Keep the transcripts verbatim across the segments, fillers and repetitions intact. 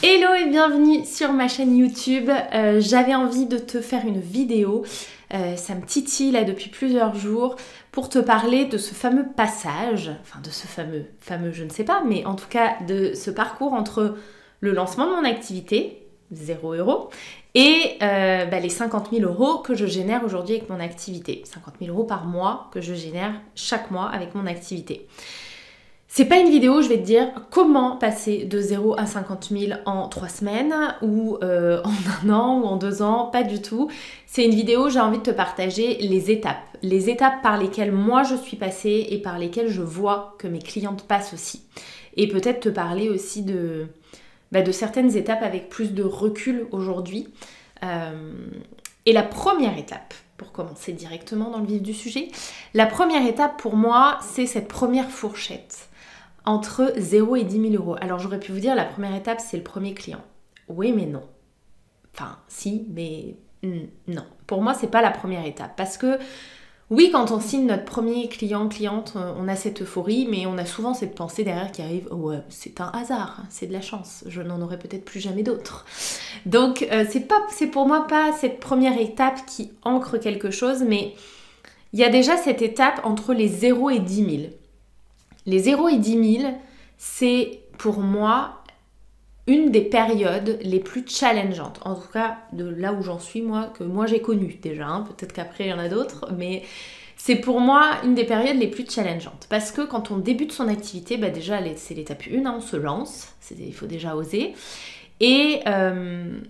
Hello et bienvenue sur ma chaîne YouTube. Euh, j'avais envie de te faire une vidéo, euh, ça me titille là depuis plusieurs jours, pour te parler de ce fameux passage, enfin de ce fameux, fameux je ne sais pas, mais en tout cas de ce parcours entre le lancement de mon activité, zéro euros, et euh, bah, les cinquante mille euros que je génère aujourd'hui avec mon activité, cinquante mille euros par mois que je génère chaque mois avec mon activité. C'est pas une vidéo où je vais te dire comment passer de zéro à cinquante mille en trois semaines ou euh, en un an ou en deux ans, pas du tout. C'est une vidéo où j'ai envie de te partager les étapes, les étapes par lesquelles moi je suis passée et par lesquelles je vois que mes clientes passent aussi. Et peut-être te parler aussi de, bah, de certaines étapes avec plus de recul aujourd'hui. Euh, et la première étape, pour commencer directement dans le vif du sujet, la première étape pour moi, c'est cette première fourchette entre zéro et dix mille euros. Alors j'aurais pu vous dire la première étape c'est le premier client. Oui mais non. Enfin si mais non. Pour moi c'est pas la première étape parce que oui quand on signe notre premier client, cliente, on a cette euphorie mais on a souvent cette pensée derrière qui arrive oh, « c'est un hasard, c'est de la chance, je n'en aurai peut-être plus jamais d'autres ». Donc euh, c'est pas, c'est pour moi pas cette première étape qui ancre quelque chose mais il y a déjà cette étape entre les zéro et dix mille. Les zéro et dix mille, c'est pour moi une des périodes les plus challengeantes. En tout cas, de là où j'en suis, moi, que moi j'ai connu déjà. Hein. Peut-être qu'après, il y en a d'autres. Mais c'est pour moi une des périodes les plus challengeantes. Parce que quand on débute son activité, bah déjà, c'est l'étape un. Hein, on se lance. Il faut déjà oser. Et euh,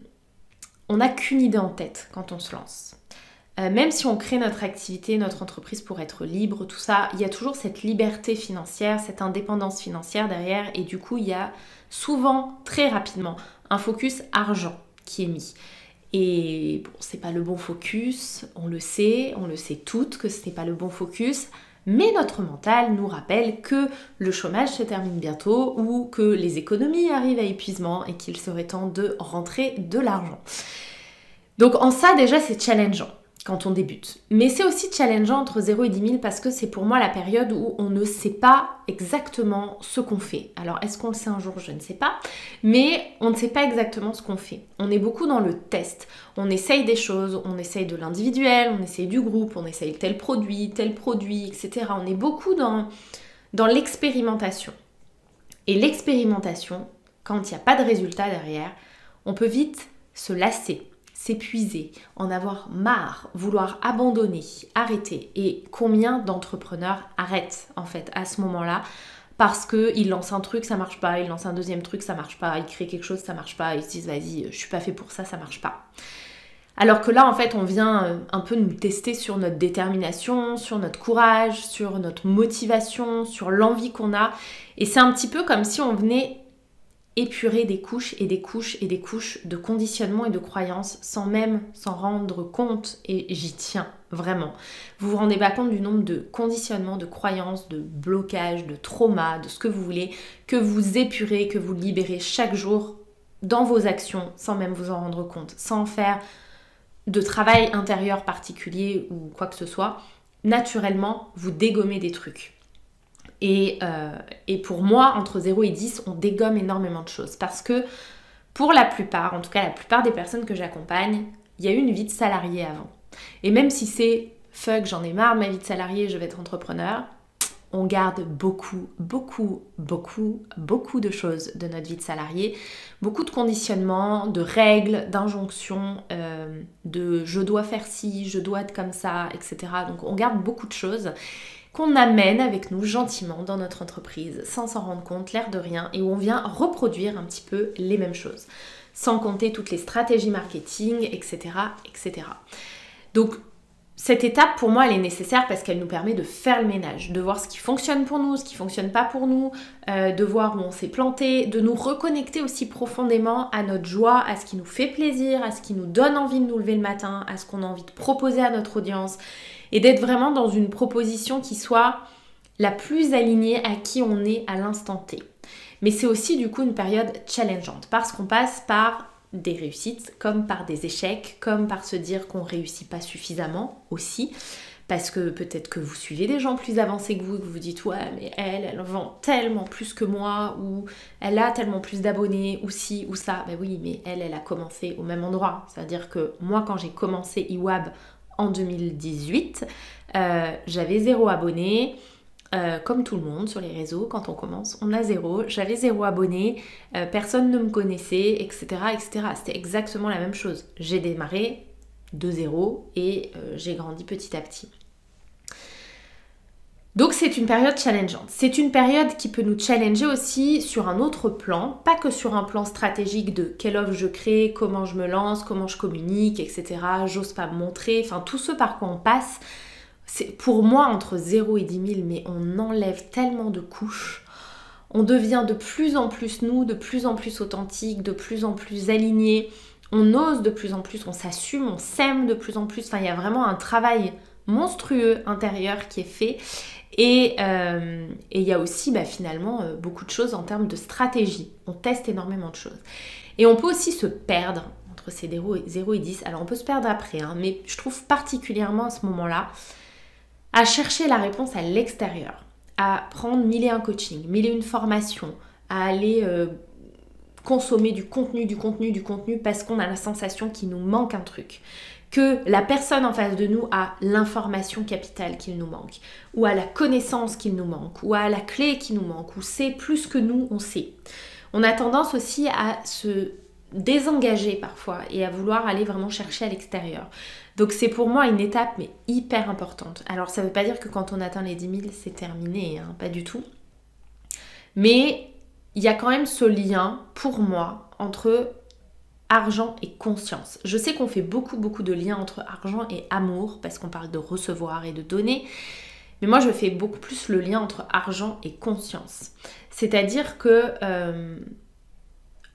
on n'a qu'une idée en tête quand on se lance. Même si on crée notre activité, notre entreprise pour être libre, tout ça, il y a toujours cette liberté financière, cette indépendance financière derrière et du coup, il y a souvent, très rapidement, un focus argent qui est mis. Et bon, c'est pas le bon focus, on le sait, on le sait toutes que ce n'est pas le bon focus, mais notre mental nous rappelle que le chômage se termine bientôt ou que les économies arrivent à épuisement et qu'il serait temps de rentrer de l'argent. Donc en ça, déjà, c'est challengeant quand on débute. Mais c'est aussi challengeant entre zéro et dix mille parce que c'est pour moi la période où on ne sait pas exactement ce qu'on fait. Alors est-ce qu'on le sait un jour? Je ne sais pas. Mais on ne sait pas exactement ce qu'on fait. On est beaucoup dans le test. On essaye des choses, on essaye de l'individuel, on essaye du groupe, on essaye tel produit, tel produit, et cetera. On est beaucoup dans, dans l'expérimentation. Et l'expérimentation, quand il n'y a pas de résultat derrière, on peut vite se lasser, s'épuiser, en avoir marre, vouloir abandonner, arrêter. Et combien d'entrepreneurs arrêtent en fait à ce moment-là parce qu'ils lancent un truc, ça marche pas, ils lancent un deuxième truc, ça marche pas, ils créent quelque chose, ça marche pas, ils se disent vas-y, je suis pas fait pour ça, ça marche pas. Alors que là en fait on vient un peu nous tester sur notre détermination, sur notre courage, sur notre motivation, sur l'envie qu'on a. Et c'est un petit peu comme si on venait épurer des couches et des couches et des couches de conditionnement et de croyances sans même s'en rendre compte, et j'y tiens vraiment. Vous vous rendez pas compte du nombre de conditionnements, de croyances, de blocages, de traumas, de ce que vous voulez, que vous épurez, que vous libérez chaque jour dans vos actions sans même vous en rendre compte, sans faire de travail intérieur particulier ou quoi que ce soit. Naturellement, vous dégommez des trucs. Et, euh, et pour moi, entre zéro et dix, on dégomme énormément de choses parce que pour la plupart, en tout cas la plupart des personnes que j'accompagne, il y a eu une vie de salarié avant. Et même si c'est « fuck, j'en ai marre, ma vie de salarié, je vais être entrepreneur », on garde beaucoup, beaucoup, beaucoup, beaucoup de choses de notre vie de salarié. Beaucoup de conditionnements, de règles, d'injonctions, euh, de « je dois faire ci, je dois être comme ça », et cetera. Donc on garde beaucoup de choses qu'on amène avec nous gentiment dans notre entreprise sans s'en rendre compte, l'air de rien, et où on vient reproduire un petit peu les mêmes choses, sans compter toutes les stratégies marketing, et cetera, et cetera. Donc cette étape pour moi elle est nécessaire parce qu'elle nous permet de faire le ménage, de voir ce qui fonctionne pour nous, ce qui fonctionne pas pour nous, euh, de voir où on s'est planté, de nous reconnecter aussi profondément à notre joie, à ce qui nous fait plaisir, à ce qui nous donne envie de nous lever le matin, à ce qu'on a envie de proposer à notre audience, et d'être vraiment dans une proposition qui soit la plus alignée à qui on est à l'instant T. Mais c'est aussi du coup une période challengeante parce qu'on passe par des réussites comme par des échecs, comme par se dire qu'on réussit pas suffisamment aussi, parce que peut-être que vous suivez des gens plus avancés que vous et que vous vous dites « ouais, mais elle, elle vend tellement plus que moi » ou « elle a tellement plus d'abonnés » ou « ci » ou « ça ». Ben oui, mais elle, elle a commencé au même endroit. C'est-à-dire que moi, quand j'ai commencé iWab en deux mille dix-huit, euh, j'avais zéro abonné. Euh, comme tout le monde sur les réseaux, quand on commence, on a zéro. J'avais zéro abonné, euh, personne ne me connaissait, et cetera, et cetera. C'était exactement la même chose. J'ai démarré de zéro et euh, j'ai grandi petit à petit. Donc c'est une période challengeante. C'est une période qui peut nous challenger aussi sur un autre plan, pas que sur un plan stratégique de quelle offre je crée, comment je me lance, comment je communique, et cetera. J'ose pas me montrer, enfin tout ce par quoi on passe. Pour moi, entre zéro et dix mille, mais on enlève tellement de couches. On devient de plus en plus nous, de plus en plus authentique, de plus en plus aligné. On ose de plus en plus, on s'assume, on s'aime de plus en plus. Enfin, il y a vraiment un travail monstrueux intérieur qui est fait. Et, euh, et il y a aussi bah, finalement beaucoup de choses en termes de stratégie. On teste énormément de choses. Et on peut aussi se perdre entre ces zéro et dix. Alors, on peut se perdre après, hein, mais je trouve particulièrement à ce moment-là, à chercher la réponse à l'extérieur, à prendre mille et un coaching, mille et une formations, à aller euh, consommer du contenu, du contenu, du contenu parce qu'on a la sensation qu'il nous manque un truc, que la personne en face de nous a l'information capitale qu'il nous manque, ou à la connaissance qu'il nous manque, ou à la clé qui nous manque, ou c'est plus que nous, on sait. On a tendance aussi à se désengager parfois et à vouloir aller vraiment chercher à l'extérieur. Donc c'est pour moi une étape mais hyper importante. Alors ça ne veut pas dire que quand on atteint les dix mille c'est terminé, hein, pas du tout. Mais il y a quand même ce lien pour moi entre argent et conscience. Je sais qu'on fait beaucoup beaucoup de liens entre argent et amour parce qu'on parle de recevoir et de donner. Mais moi je fais beaucoup plus le lien entre argent et conscience. C'est-à-dire que... Euh,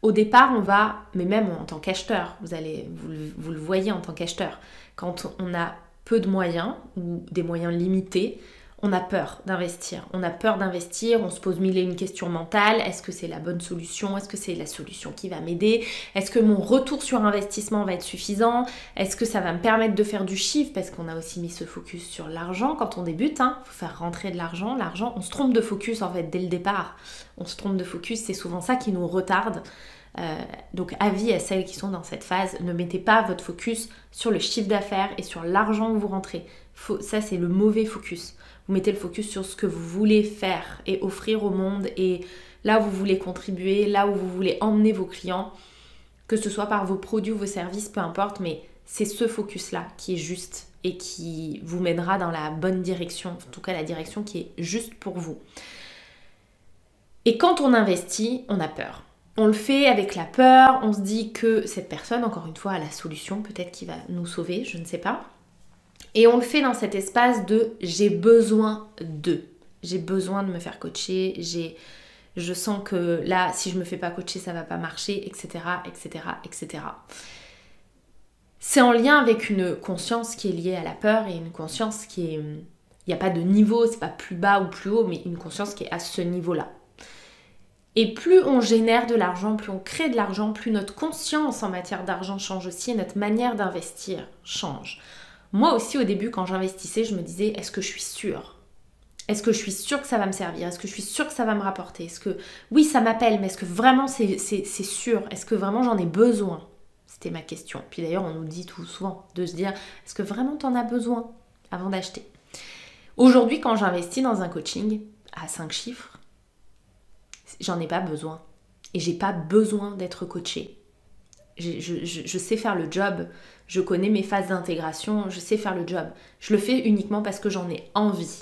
Au départ, on va, mais même en tant qu'acheteur, vous, allez, vous, vous le voyez en tant qu'acheteur, quand on a peu de moyens ou des moyens limités, on a peur d'investir. On a peur d'investir, on se pose mille et une questions mentales. Est-ce que c'est la bonne solution? Est-ce que c'est la solution qui va m'aider? Est-ce que mon retour sur investissement va être suffisant? Est-ce que ça va me permettre de faire du chiffre? Parce qu'on a aussi mis ce focus sur l'argent quand on débute. Hein, faut faire rentrer de l'argent. L'argent, on se trompe de focus en fait dès le départ. On se trompe de focus, c'est souvent ça qui nous retarde. Euh, donc avis à celles qui sont dans cette phase, ne mettez pas votre focus sur le chiffre d'affaires et sur l'argent que vous rentrez. Faut, ça c'est le mauvais focus. Vous mettez le focus sur ce que vous voulez faire et offrir au monde et là où vous voulez contribuer, là où vous voulez emmener vos clients, que ce soit par vos produits ou vos services, peu importe, mais c'est ce focus là qui est juste et qui vous mènera dans la bonne direction, en tout cas la direction qui est juste pour vous. Et quand on investit, on a peur. On le fait avec la peur, on se dit que cette personne, encore une fois, a la solution, peut-être qui va nous sauver, je ne sais pas. Et on le fait dans cet espace de « j'ai besoin de ». J'ai besoin de me faire coacher, j'ai, je sens que là, si je ne me fais pas coacher, ça ne va pas marcher, et cetera, et cetera, et cetera. C'est en lien avec une conscience qui est liée à la peur et une conscience qui est... Il n'y a pas de niveau, c'est pas plus bas ou plus haut, mais une conscience qui est à ce niveau-là. Et plus on génère de l'argent, plus on crée de l'argent, plus notre conscience en matière d'argent change aussi et notre manière d'investir change. Moi aussi au début quand j'investissais, je me disais est-ce que je suis sûre? Est-ce que je suis sûre que ça va me servir? Est-ce que je suis sûre que ça va me rapporter? Est-ce que oui ça m'appelle mais est-ce que vraiment c'est sûr? Est-ce que vraiment j'en ai besoin? C'était ma question. Puis d'ailleurs on nous dit tout souvent de se dire est-ce que vraiment t'en as besoin avant d'acheter? Aujourd'hui quand j'investis dans un coaching à cinq chiffres, j'en ai pas besoin et j'ai pas besoin d'être coachée. Je, je, je sais faire le job, je connais mes phases d'intégration, je sais faire le job. Je le fais uniquement parce que j'en ai envie.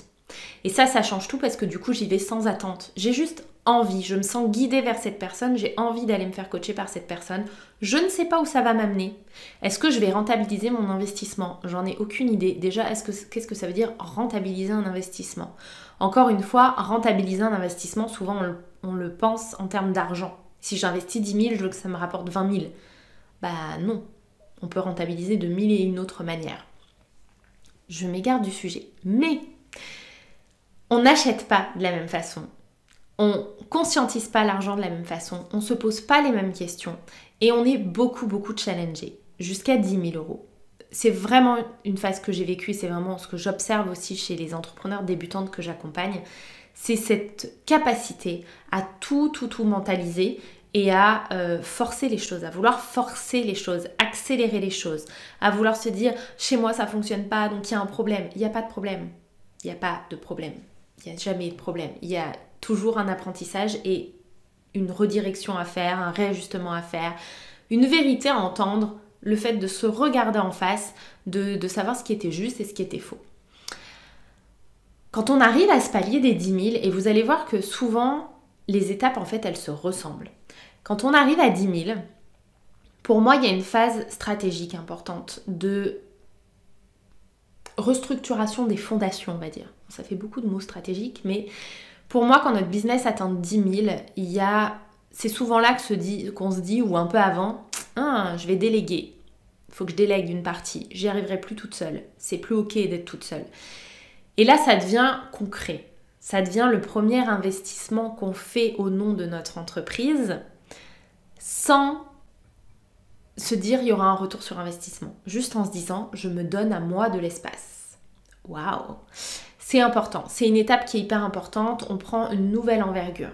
Et ça, ça change tout parce que du coup, j'y vais sans attente. J'ai juste envie, je me sens guidée vers cette personne, j'ai envie d'aller me faire coacher par cette personne. Je ne sais pas où ça va m'amener. Est-ce que je vais rentabiliser mon investissement? J'en ai aucune idée. Déjà, est-ce que, qu'est-ce que ça veut dire rentabiliser un investissement? Encore une fois, rentabiliser un investissement, souvent on le On le pense en termes d'argent. Si j'investis dix mille, je veux que ça me rapporte vingt mille. Bah non, on peut rentabiliser de mille et une autre manière. Je m'égare du sujet. Mais on n'achète pas de la même façon. On conscientise pas l'argent de la même façon. On se pose pas les mêmes questions. Et on est beaucoup, beaucoup challengé. Jusqu'à dix mille euros. c'est vraiment une phase que j'ai vécue, c'est vraiment ce que j'observe aussi chez les entrepreneurs débutantes que j'accompagne, c'est cette capacité à tout, tout, tout mentaliser et à euh, forcer les choses, à vouloir forcer les choses, accélérer les choses, à vouloir se dire « chez moi ça fonctionne pas, donc il y a un problème ». Il n'y a pas de problème, il n'y a pas de problème, il n'y a jamais de problème. Il y a toujours un apprentissage et une redirection à faire, un réajustement à faire, une vérité à entendre, le fait de se regarder en face, de, de savoir ce qui était juste et ce qui était faux. Quand on arrive à ce palier des dix mille, et vous allez voir que souvent, les étapes, en fait, elles se ressemblent. Quand on arrive à dix mille, pour moi, il y a une phase stratégique importante de restructuration des fondations, on va dire. Ça fait beaucoup de mots stratégiques, mais pour moi, quand notre business atteint dix mille, il y a... c'est souvent là que se dit, qu'on se dit, ou un peu avant, ah, je vais déléguer, il faut que je délègue une partie, j'y arriverai plus toute seule, c'est plus ok d'être toute seule. Et là, ça devient concret, ça devient le premier investissement qu'on fait au nom de notre entreprise sans se dire il y aura un retour sur investissement, juste en se disant je me donne à moi de l'espace. Waouh, c'est important, c'est une étape qui est hyper importante, on prend une nouvelle envergure.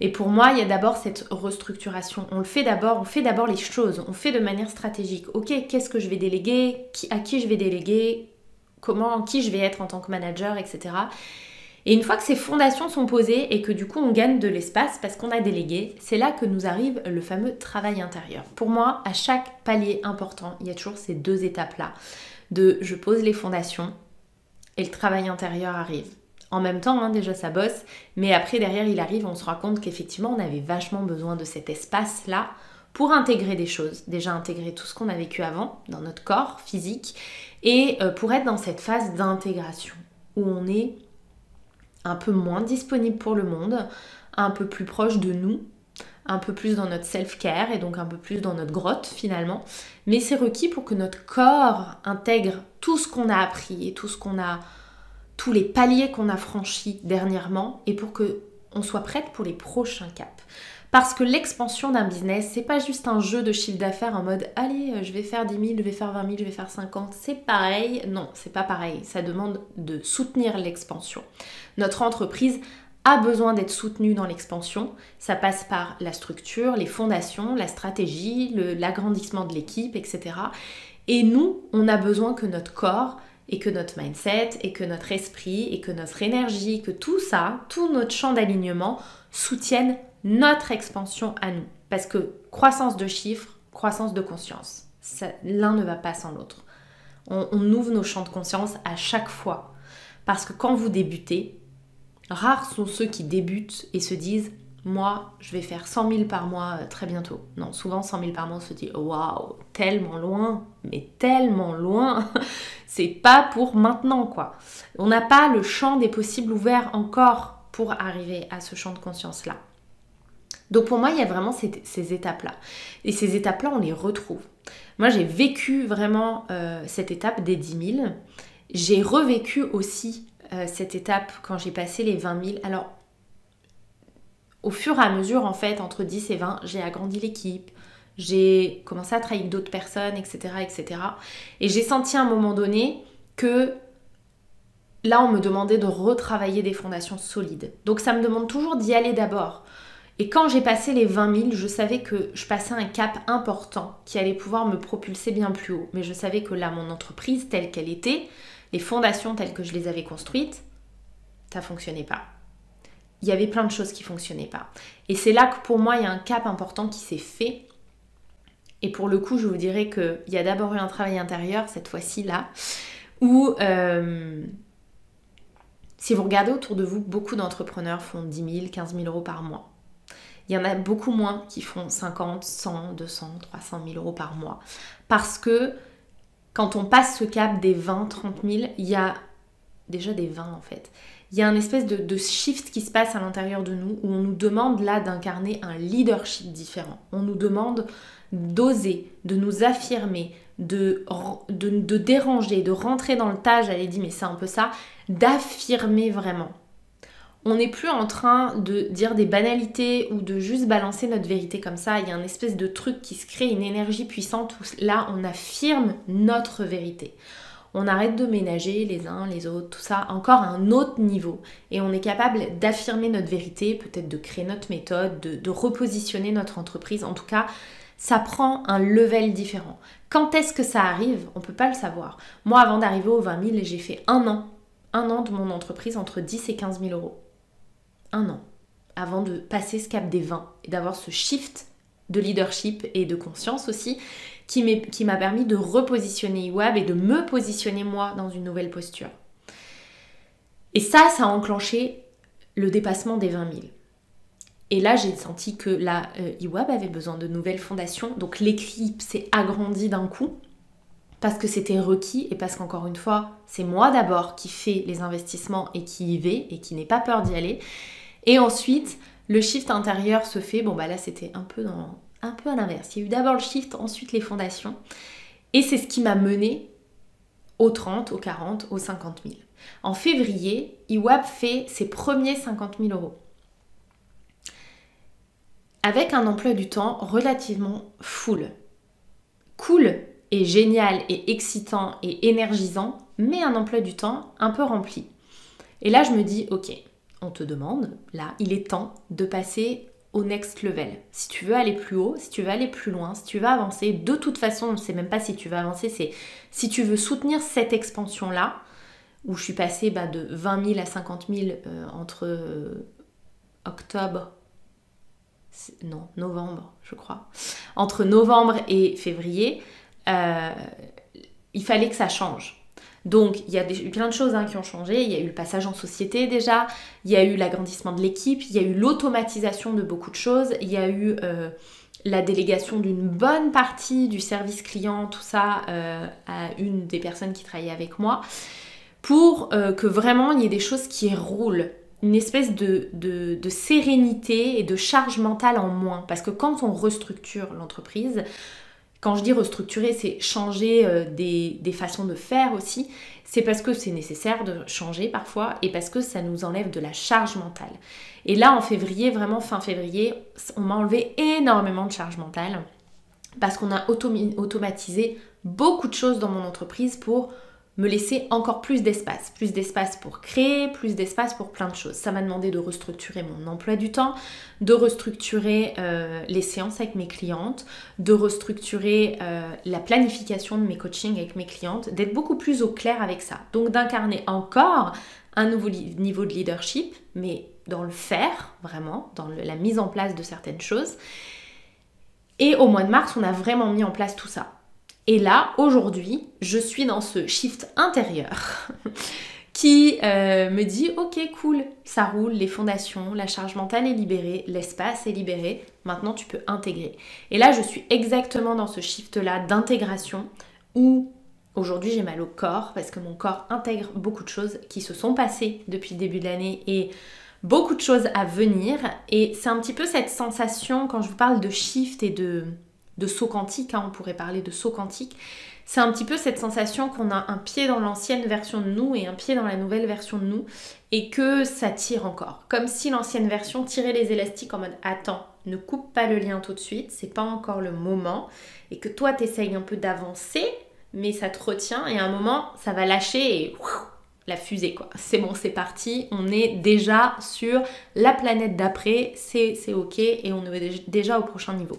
Et pour moi, il y a d'abord cette restructuration. On le fait d'abord, on fait d'abord les choses, on fait de manière stratégique. Ok, qu'est-ce que je vais déléguer, qui, à qui je vais déléguer, comment, qui je vais être en tant que manager, et cetera. Et une fois que ces fondations sont posées et que du coup on gagne de l'espace parce qu'on a délégué, c'est là que nous arrive le fameux travail intérieur. Pour moi, à chaque palier important, il y a toujours ces deux étapes-là. De je pose les fondations et le travail intérieur arrive. En même temps, hein, déjà ça bosse, mais après derrière il arrive, on se rend compte qu'effectivement on avait vachement besoin de cet espace-là pour intégrer des choses, déjà intégrer tout ce qu'on a vécu avant dans notre corps physique et pour être dans cette phase d'intégration où on est un peu moins disponible pour le monde, un peu plus proche de nous, un peu plus dans notre self-care et donc un peu plus dans notre grotte finalement, mais c'est requis pour que notre corps intègre tout ce qu'on a appris et tout ce qu'on a... tous les paliers qu'on a franchis dernièrement et pour que on soit prête pour les prochains caps. Parce que l'expansion d'un business, c'est pas juste un jeu de chiffre d'affaires en mode allez, je vais faire dix mille, je vais faire vingt mille, je vais faire cinquante, c'est pareil. Non, c'est pas pareil. Ça demande de soutenir l'expansion. Notre entreprise a besoin d'être soutenue dans l'expansion. Ça passe par la structure, les fondations, la stratégie, l'agrandissement de l'équipe, et cetera. Et nous, on a besoin que notre corps et que notre mindset, et que notre esprit, et que notre énergie, que tout ça, tout notre champ d'alignement soutiennent notre expansion à nous. Parce que croissance de chiffres, croissance de conscience, l'un ne va pas sans l'autre. On, on ouvre nos champs de conscience à chaque fois. Parce que quand vous débutez, rares sont ceux qui débutent et se disent « moi, je vais faire cent mille par mois très bientôt ». Non, souvent cent mille par mois, on se dit « waouh, tellement loin, mais tellement loin !» C'est pas pour maintenant, quoi. On n'a pas le champ des possibles ouvert encore pour arriver à ce champ de conscience-là. Donc pour moi, il y a vraiment ces, ces étapes-là. Et ces étapes-là, on les retrouve. Moi, j'ai vécu vraiment euh, cette étape des dix mille. J'ai revécu aussi euh, cette étape quand j'ai passé les vingt mille. Alors, au fur et à mesure, en fait, entre dix et vingt, j'ai agrandi l'équipe. J'ai commencé à travailler avec d'autres personnes, et cetera, et cetera. Et j'ai senti à un moment donné que là, on me demandait de retravailler des fondations solides. Donc, ça me demande toujours d'y aller d'abord. Et quand j'ai passé les vingt mille, je savais que je passais un cap important qui allait pouvoir me propulser bien plus haut. Mais je savais que là, mon entreprise telle qu'elle était, les fondations telles que je les avais construites, ça ne fonctionnait pas. Il y avait plein de choses qui ne fonctionnaient pas. Et c'est là que pour moi, il y a un cap important qui s'est fait. Et pour le coup, je vous dirais qu'il y a d'abord eu un travail intérieur, cette fois-ci là, où euh, si vous regardez autour de vous, beaucoup d'entrepreneurs font dix mille, quinze mille euros par mois. Il y en a beaucoup moins qui font cinquante, cent, deux cents, trois cent mille euros par mois. Parce que quand on passe ce cap des vingt, trente mille, il y a déjà des vingt en fait. Il y a une espèce de, de shift qui se passe à l'intérieur de nous où on nous demande là d'incarner un leadership différent. On nous demande d'oser, de nous affirmer, de, de, de déranger, de rentrer dans le tas, j'allais dire, mais c'est un peu ça, d'affirmer vraiment. On n'est plus en train de dire des banalités ou de juste balancer notre vérité comme ça. Il y a un espèce de truc qui se crée, une énergie puissante où là, on affirme notre vérité. On arrête de ménager les uns, les autres, tout ça, encore à un autre niveau. Et on est capable d'affirmer notre vérité, peut-être de créer notre méthode, de, de repositionner notre entreprise. En tout cas, ça prend un level différent. Quand est-ce que ça arrive? On ne peut pas le savoir. Moi, avant d'arriver aux vingt mille, j'ai fait un an. Un an de mon entreprise entre dix et quinze mille euros. Un an avant de passer ce cap des vingt et d'avoir ce shift de leadership et de conscience aussi qui m'a permis de repositionner iWab et de me positionner moi dans une nouvelle posture. Et ça, ça a enclenché le dépassement des vingt mille. Et là, j'ai senti que la euh, iWab avait besoin de nouvelles fondations. Donc l'équipe s'est agrandie d'un coup parce que c'était requis et parce qu'encore une fois, c'est moi d'abord qui fais les investissements et qui y vais et qui n'ai pas peur d'y aller. Et ensuite, le shift intérieur se fait. Bon, bah là, c'était un peu dans, un peu à l'inverse. Il y a eu d'abord le shift, ensuite les fondations. Et c'est ce qui m'a menée aux trente, aux quarante, aux cinquante mille. En février, iWab fait ses premiers cinquante mille euros. Avec un emploi du temps relativement full. Cool et génial et excitant et énergisant, mais un emploi du temps un peu rempli. Et là, je me dis, ok, on te demande, là, il est temps de passer au next level. Si tu veux aller plus haut, si tu veux aller plus loin, si tu veux avancer, de toute façon, on ne sait même pas si tu veux avancer, c'est si tu veux soutenir cette expansion-là, où je suis passée bah, de vingt mille à cinquante mille euh, entre euh, octobre, non, novembre, je crois, entre novembre et février, euh, il fallait que ça change. Donc, il y a des, plein de choses hein, qui ont changé. Il y a eu le passage en société déjà, il y a eu l'agrandissement de l'équipe, il y a eu l'automatisation de beaucoup de choses, il y a eu euh, la délégation d'une bonne partie du service client, tout ça, euh, à une des personnes qui travaillait avec moi, pour euh, que vraiment il y ait des choses qui roulent. Une espèce de, de, de sérénité et de charge mentale en moins. Parce que quand on restructure l'entreprise, quand je dis restructurer, c'est changer des, des façons de faire aussi. C'est parce que c'est nécessaire de changer parfois et parce que ça nous enlève de la charge mentale. Et là, en février, vraiment fin février, on m'a enlevé énormément de charge mentale parce qu'on a automatisé beaucoup de choses dans mon entreprise pour me laisser encore plus d'espace. Plus d'espace pour créer, plus d'espace pour plein de choses. Ça m'a demandé de restructurer mon emploi du temps, de restructurer euh, les séances avec mes clientes, de restructurer euh, la planification de mes coachings avec mes clientes, d'être beaucoup plus au clair avec ça. Donc d'incarner encore un nouveau niveau de leadership, mais dans le faire, vraiment, dans le, la mise en place de certaines choses. Et au mois de mars, on a vraiment mis en place tout ça. Et là, aujourd'hui, je suis dans ce shift intérieur qui euh, me dit « Ok, cool, ça roule, les fondations, la charge mentale est libérée, l'espace est libéré, maintenant tu peux intégrer. » Et là, je suis exactement dans ce shift-là d'intégration où aujourd'hui, j'ai mal au corps parce que mon corps intègre beaucoup de choses qui se sont passées depuis le début de l'année et beaucoup de choses à venir. Et c'est un petit peu cette sensation, quand je vous parle de shift et de... de saut quantique, hein, on pourrait parler de saut quantique, c'est un petit peu cette sensation qu'on a un pied dans l'ancienne version de nous et un pied dans la nouvelle version de nous et que ça tire encore. Comme si l'ancienne version tirait les élastiques en mode « Attends, ne coupe pas le lien tout de suite, c'est pas encore le moment » et que toi t'essayes un peu d'avancer mais ça te retient et à un moment ça va lâcher et ouf, la fusée quoi. C'est bon, c'est parti, on est déjà sur la planète d'après, c'est ok et on est déjà au prochain niveau.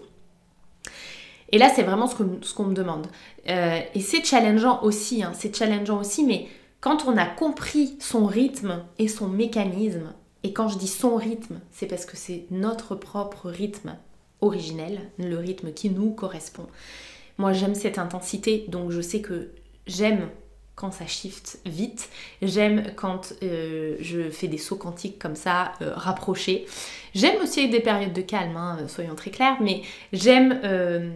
Et là, c'est vraiment ce qu'on ce qu'on me demande. Euh, et c'est challengeant aussi, hein, c'est challengeant aussi, mais quand on a compris son rythme et son mécanisme, et quand je dis son rythme, c'est parce que c'est notre propre rythme originel, le rythme qui nous correspond. Moi, j'aime cette intensité, donc je sais que j'aime quand ça shift vite, j'aime quand euh, je fais des sauts quantiques comme ça, euh, rapprochés. J'aime aussi des périodes de calme, hein, soyons très clairs, mais j'aime... Euh,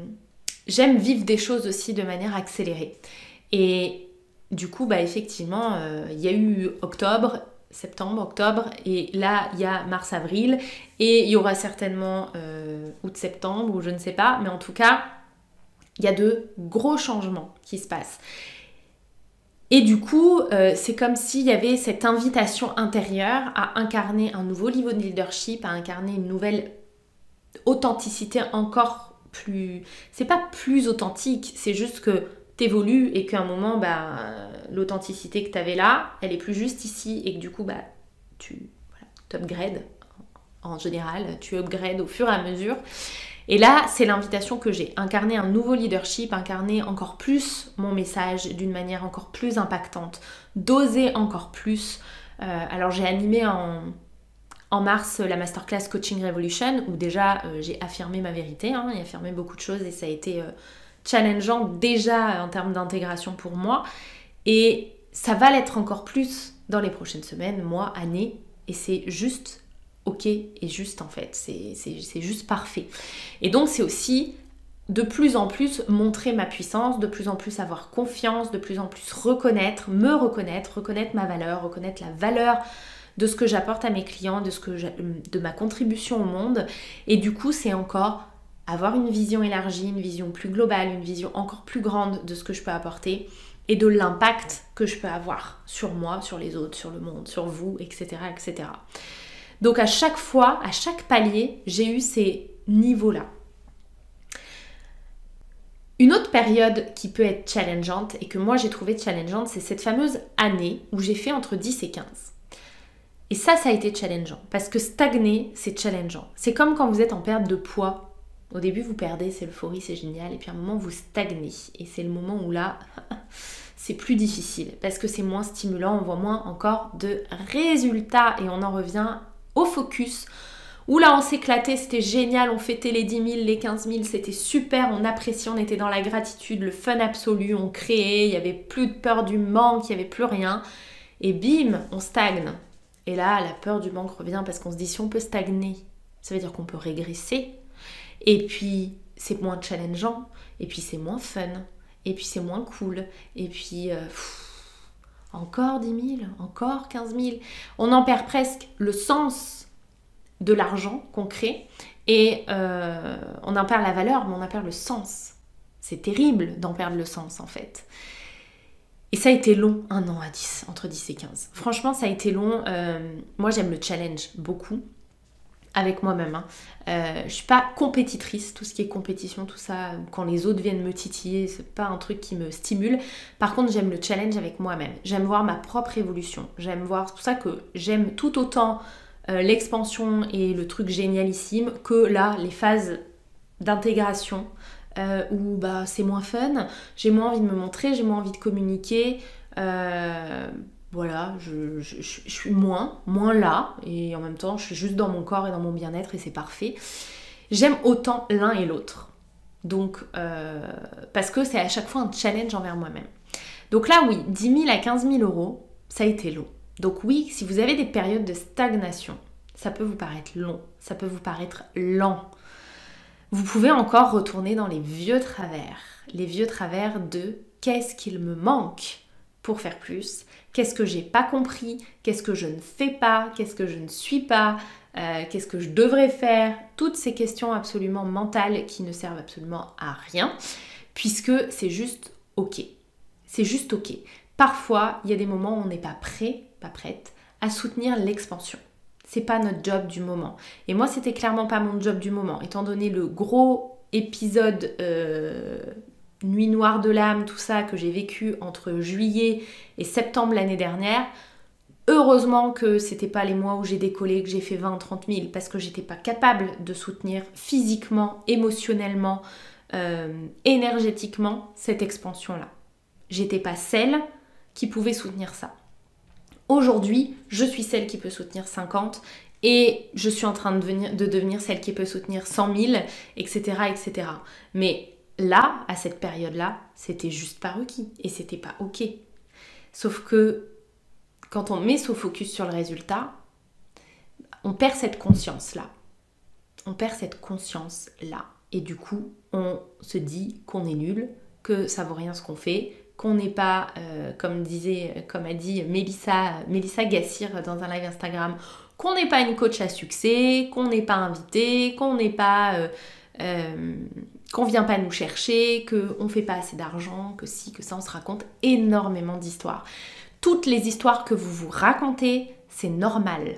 J'aime vivre des choses aussi de manière accélérée. Et du coup, bah effectivement, euh, il y a eu octobre, septembre, octobre, et là, il y a mars-avril, et il y aura certainement euh, août-septembre, ou je ne sais pas, mais en tout cas, il y a de gros changements qui se passent. Et du coup, euh, c'est comme s'il y avait cette invitation intérieure à incarner un nouveau niveau de leadership, à incarner une nouvelle authenticité encore plus... C'est pas plus authentique, c'est juste que t'évolues et qu'à un moment, bah, l'authenticité que t'avais là, elle est plus juste ici et que du coup, bah, tu voilà, t'upgrades en général, tu upgrades au fur et à mesure. Et là, c'est l'invitation que j'ai. Incarner un nouveau leadership, incarner encore plus mon message d'une manière encore plus impactante, doser encore plus. Euh, alors, j'ai animé en, en mars la masterclass Coaching Revolution où déjà, euh, j'ai affirmé ma vérité hein, et affirmé beaucoup de choses et ça a été euh, challengeant déjà en termes d'intégration pour moi. Et ça va l'être encore plus dans les prochaines semaines, mois, années. Et c'est juste... ok et juste en fait, c'est juste parfait. Et donc c'est aussi de plus en plus montrer ma puissance, de plus en plus avoir confiance, de plus en plus reconnaître, me reconnaître, reconnaître ma valeur, reconnaître la valeur de ce que j'apporte à mes clients, de, ce que de ma contribution au monde. Et du coup c'est encore avoir une vision élargie, une vision plus globale, une vision encore plus grande de ce que je peux apporter et de l'impact que je peux avoir sur moi, sur les autres, sur le monde, sur vous, et cetera et cetera. Donc à chaque fois, à chaque palier, j'ai eu ces niveaux-là. Une autre période qui peut être challengeante et que moi j'ai trouvé challengeante, c'est cette fameuse année où j'ai fait entre dix et quinze. Et ça, ça a été challengeant parce que stagner, c'est challengeant. C'est comme quand vous êtes en perte de poids. Au début, vous perdez, c'est l'euphorie, c'est génial. Et puis à un moment, vous stagnez. Et c'est le moment où là... c'est plus difficile parce que c'est moins stimulant, on voit moins encore de résultats et on en revient au focus. Où là on s'éclatait, c'était génial, on fêtait les dix mille, les quinze mille, c'était super, on appréciait, on était dans la gratitude, le fun absolu, on créait, il n'y avait plus de peur du manque, il n'y avait plus rien. Et bim, on stagne. Et là, la peur du manque revient parce qu'on se dit si on peut stagner, ça veut dire qu'on peut régresser. Et puis, c'est moins challengeant et puis c'est moins fun. Et puis c'est moins cool, et puis euh, pff, encore dix mille, encore quinze mille. On en perd presque le sens de l'argent qu'on crée, et euh, on en perd la valeur, mais on en perd le sens. C'est terrible d'en perdre le sens en fait. Et ça a été long, un an à dix, entre dix et quinze. Franchement, ça a été long. Euh, moi, j'aime le challenge beaucoup. Avec moi-même. Hein. Euh, je suis pas compétitrice, tout ce qui est compétition, tout ça, quand les autres viennent me titiller, c'est pas un truc qui me stimule. Par contre, j'aime le challenge avec moi-même. J'aime voir ma propre évolution. J'aime voir, c'est pour ça que j'aime tout autant euh, l'expansion et le truc génialissime que là, les phases d'intégration euh, où bah, c'est moins fun, j'ai moins envie de me montrer, j'ai moins envie de communiquer. Euh... Voilà, je, je, je, je suis moins, moins là et en même temps je suis juste dans mon corps et dans mon bien-être et c'est parfait. J'aime autant l'un et l'autre, donc euh, parce que c'est à chaque fois un challenge envers moi-même. Donc là oui, dix mille à quinze mille euros, ça a été long. Donc oui, si vous avez des périodes de stagnation, ça peut vous paraître long, ça peut vous paraître lent. Vous pouvez encore retourner dans les vieux travers, les vieux travers de « qu'est-ce qu'il me manque ?» pour faire plus, qu'est-ce que j'ai pas compris, qu'est-ce que je ne fais pas, qu'est-ce que je ne suis pas, euh, qu'est-ce que je devrais faire, toutes ces questions absolument mentales qui ne servent absolument à rien, puisque c'est juste ok. C'est juste ok. Parfois, il y a des moments où on n'est pas prêt, pas prête, à soutenir l'expansion. C'est pas notre job du moment. Et moi, c'était clairement pas mon job du moment, étant donné le gros épisode... Euh, nuit noire de l'âme, tout ça que j'ai vécu entre juillet et septembre l'année dernière. Heureusement que c'était pas les mois où j'ai décollé, que j'ai fait vingt, trente mille, parce que j'étais pas capable de soutenir physiquement, émotionnellement, euh, énergétiquement cette expansion-là. J'étais pas celle qui pouvait soutenir ça. Aujourd'hui, je suis celle qui peut soutenir cinquante et je suis en train de devenir, de devenir celle qui peut soutenir cent mille, et cetera, et cetera. Mais là, à cette période-là, c'était juste pas requis et c'était pas ok. Sauf que quand on met son focus sur le résultat, on perd cette conscience-là. On perd cette conscience-là. Et du coup, on se dit qu'on est nul, que ça vaut rien ce qu'on fait, qu'on n'est pas, euh, comme disait, comme a dit Mélissa, Mélissa Gassir dans un live Instagram, qu'on n'est pas une coach à succès, qu'on n'est pas invité, qu'on n'est pas... Euh, euh, qu'on vient pas nous chercher, qu'on fait pas assez d'argent, que si, que ça, on se raconte énormément d'histoires. Toutes les histoires que vous vous racontez, c'est normal.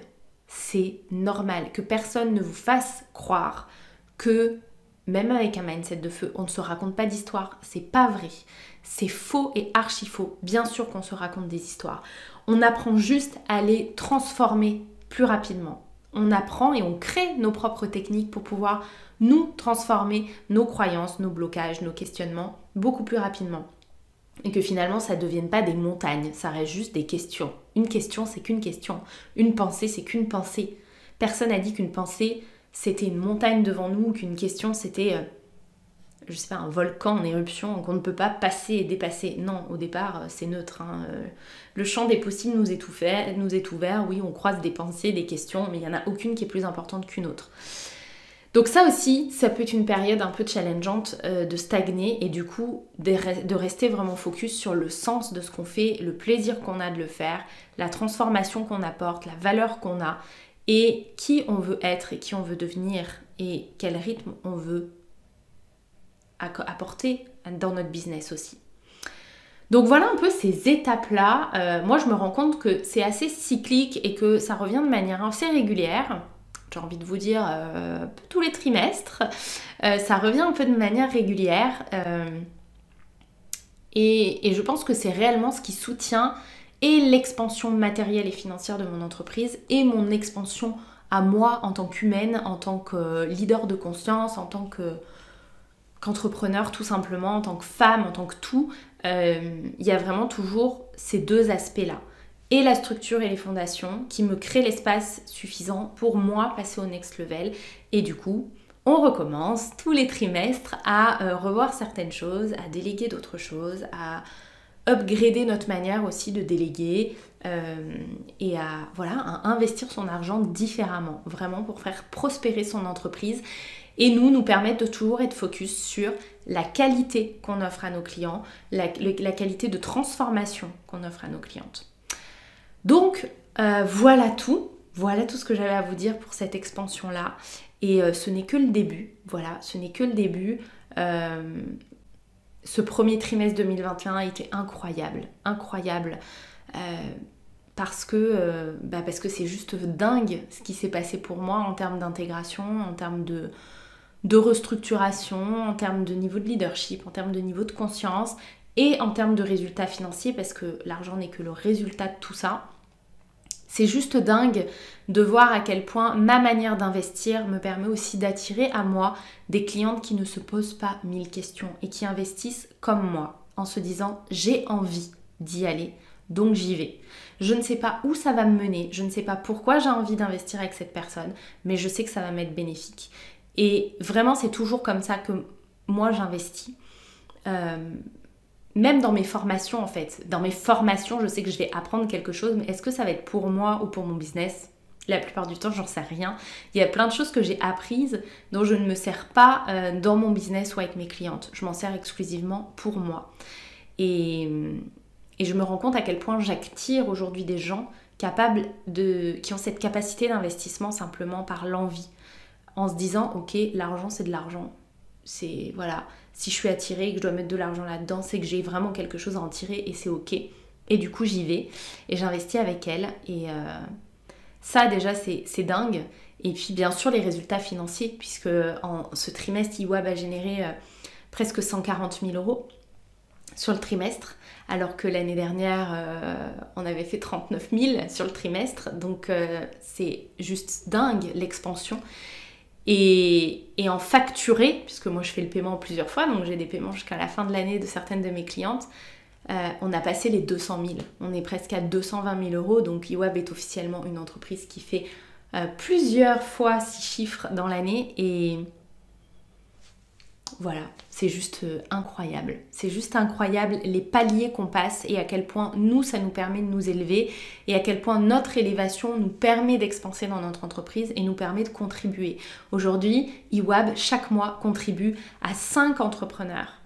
C'est normal que personne ne vous fasse croire que, même avec un mindset de feu, on ne se raconte pas d'histoire. C'est pas vrai. C'est faux et archi faux. Bien sûr qu'on se raconte des histoires. On apprend juste à les transformer plus rapidement. On apprend et on crée nos propres techniques pour pouvoir nous transformer nos croyances, nos blocages, nos questionnements beaucoup plus rapidement. Et que finalement, ça ne devienne pas des montagnes, ça reste juste des questions. Une question, c'est qu'une question. Une pensée, c'est qu'une pensée. Personne n'a dit qu'une pensée, c'était une montagne devant nous, ou qu'une question, c'était, euh, je sais pas, un volcan en éruption qu'on ne peut pas passer et dépasser. Non, au départ, c'est neutre. Hein. Le champ des possibles nous est, fait, nous est ouvert. Oui, on croise des pensées, des questions, mais il n'y en a aucune qui est plus importante qu'une autre. Donc ça aussi, ça peut être une période un peu challengeante euh, de stagner et du coup de, re- de rester vraiment focus sur le sens de ce qu'on fait, le plaisir qu'on a de le faire, la transformation qu'on apporte, la valeur qu'on a et qui on veut être et qui on veut devenir et quel rythme on veut apporter dans notre business aussi. Donc voilà un peu ces étapes-là. Euh, moi, je me rends compte que c'est assez cyclique et que ça revient de manière assez régulière. J'ai envie de vous dire, euh, tous les trimestres, euh, ça revient un peu de manière régulière euh, et, et je pense que c'est réellement ce qui soutient et l'expansion matérielle et financière de mon entreprise et mon expansion à moi en tant qu'humaine, en tant que leader de conscience, en tant que, qu'entrepreneur tout simplement, en tant que femme, en tant que tout. Euh, il y a vraiment toujours ces deux aspects-là. Et la structure et les fondations qui me créent l'espace suffisant pour moi passer au next level. Et du coup, on recommence tous les trimestres à euh, revoir certaines choses, à déléguer d'autres choses, à upgrader notre manière aussi de déléguer euh, et à, voilà, à investir son argent différemment, vraiment pour faire prospérer son entreprise et nous, nous permettre de toujours être focus sur la qualité qu'on offre à nos clients, la, le, la qualité de transformation qu'on offre à nos clientes. Donc euh, voilà tout, voilà tout ce que j'avais à vous dire pour cette expansion-là et euh, ce n'est que le début, voilà, ce n'est que le début. Euh, ce premier trimestre deux mille vingt et un a été incroyable, incroyable euh, parce que euh, bah parce que c'est juste dingue ce qui s'est passé pour moi en termes d'intégration, en termes de, de restructuration, en termes de niveau de leadership, en termes de niveau de conscience. Et en termes de résultats financiers, parce que l'argent n'est que le résultat de tout ça, c'est juste dingue de voir à quel point ma manière d'investir me permet aussi d'attirer à moi des clientes qui ne se posent pas mille questions et qui investissent comme moi en se disant « j'ai envie d'y aller, donc j'y vais ». Je ne sais pas où ça va me mener, je ne sais pas pourquoi j'ai envie d'investir avec cette personne, mais je sais que ça va m'être bénéfique. Et vraiment, c'est toujours comme ça que moi j'investis. Euh, Même dans mes formations en fait, dans mes formations je sais que je vais apprendre quelque chose, mais est-ce que ça va être pour moi ou pour mon business? La plupart du temps j'en sais rien. Il y a plein de choses que j'ai apprises dont je ne me sers pas euh, dans mon business ou avec mes clientes. Je m'en sers exclusivement pour moi. Et, et je me rends compte à quel point j'attire aujourd'hui des gens capables de, qui ont cette capacité d'investissement simplement par l'envie. En se disant ok, l'argent c'est de l'argent. C'est voilà, si je suis attirée et que je dois mettre de l'argent là-dedans, c'est que j'ai vraiment quelque chose à en tirer et c'est ok. Et du coup, j'y vais et j'investis avec elle. Et euh, ça, déjà, c'est dingue. Et puis, bien sûr, les résultats financiers, puisque en ce trimestre, iWab a généré euh, presque cent quarante mille euros sur le trimestre, alors que l'année dernière, euh, on avait fait trente-neuf mille sur le trimestre. Donc, euh, c'est juste dingue l'expansion. Et, et en facturer, puisque moi je fais le paiement plusieurs fois, donc j'ai des paiements jusqu'à la fin de l'année de certaines de mes clientes, euh, on a passé les deux cent mille. On est presque à deux cent vingt mille euros, donc iWab est officiellement une entreprise qui fait euh, plusieurs fois six chiffres dans l'année et voilà, c'est juste euh, incroyable. C'est juste incroyable les paliers qu'on passe et à quel point nous, ça nous permet de nous élever et à quel point notre élévation nous permet d'expanser dans notre entreprise et nous permet de contribuer. Aujourd'hui, iWab, chaque mois, contribue à cinq entrepreneurs.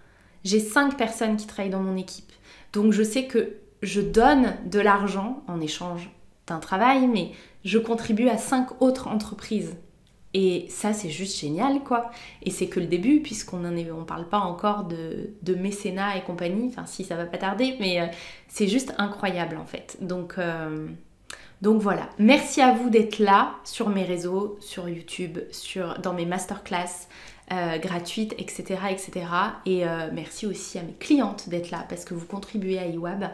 J'ai cinq personnes qui travaillent dans mon équipe. Donc je sais que je donne de l'argent en échange d'un travail, mais je contribue à cinq autres entreprises. Et ça, c'est juste génial, quoi. Et c'est que le début, puisqu'on ne parle pas encore de, de mécénat et compagnie. Enfin, si, ça va pas tarder, mais euh, c'est juste incroyable, en fait. Donc, euh, donc voilà. Merci à vous d'être là sur mes réseaux, sur YouTube, sur, dans mes masterclass euh, gratuites, et cetera, et cetera. Et euh, merci aussi à mes clientes d'être là, parce que vous contribuez à iWab.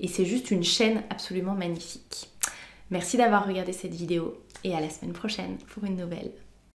Et c'est juste une chaîne absolument magnifique. Merci d'avoir regardé cette vidéo et à la semaine prochaine pour une nouvelle.